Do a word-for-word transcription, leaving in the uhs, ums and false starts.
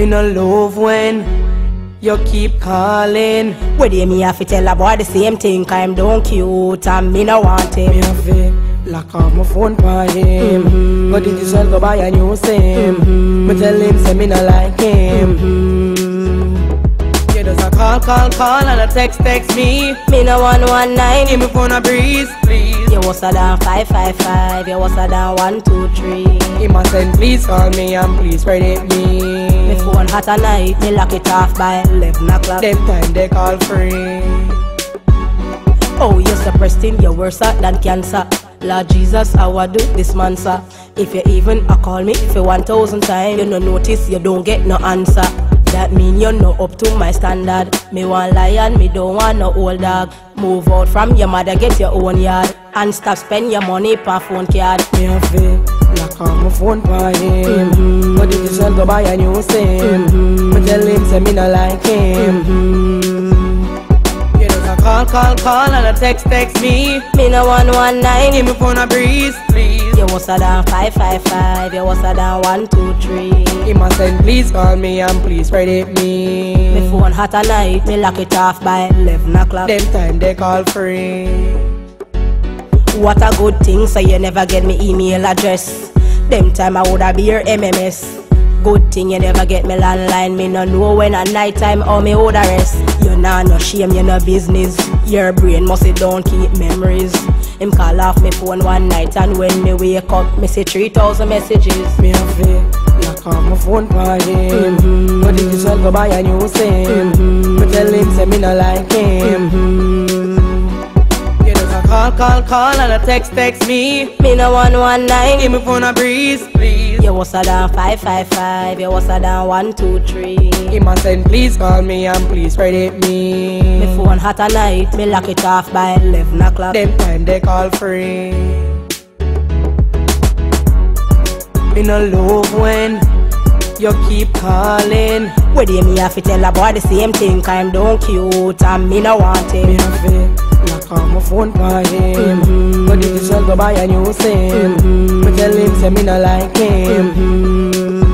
in a love when you keep calling. Where do me have to tell a boy the same thing? Cause I'm down cute and me no want him. Me have to lock up my phone for him. Mm-hmm. But did you sell go buy a new sim? Mm-hmm. Me tell him say me no like him. Mm-hmm. You just a call, call, call and a text, text me. Me no one one nine. Give me phone a breeze, please. You was a down five five five, you was a down one two three. He must send please call me and please credit me. My phone hot at night, me lock it off by eleven o'clock. Them time they call free. Oh, you're suppressed in, you're worse than cancer. Lord Jesus, how I do this man, sir? If you even a call me for one thousand times, you no notice, you don't get no answer. That mean you're not up to my standard. Me want lion, me don't want no old dog. Move out from your mother, get your own yard, and stop spend your money per phone card. Me have to lock up my phone for him. Mm-hmm. But if you sell go buy a new sim, mm-hmm. Me tell him say me no like him. Mm-hmm. You just a call, call, call and a text, text me. Me no one one nine. Give me phone a breeze, please. You was a down five five five, you was a down one two three. He must send please call me and please credit me. My phone hot at night, me lock it off by eleven o'clock. Them time they call free. What a good thing, so you never get me email address. Them time I woulda be your M M S. Good thing you never get me landline. Me no know when at night time how me woulda rest. You nah no shame, you no business. Your brain must it don't keep memories. Him call off me phone one night and when me wake up, me see three thousand messages. Me have to lock up my phone for him. Mm-hmm. But if you shall go buy a new sim, mm-hmm. Me tell him say me no like him. Mm-hmm. You just a call, call, call and a text, text me. Me no one one nine. Give me phone a breeze, please. You was a down five five five, you was a down one two three. He must send please call me and please credit me. My phone hot at night, me lock it off by eleven o'clock. Them time they call free. Me no love when you keep calling. Where do me have to tell a boy the same thing? Cause I'm down cute and me no want him. Me have to lock up my phone for him. Mm-hmm. But if you shall go buy a new sim, mm-hmm. Me tell him say me no like him. Mm-hmm.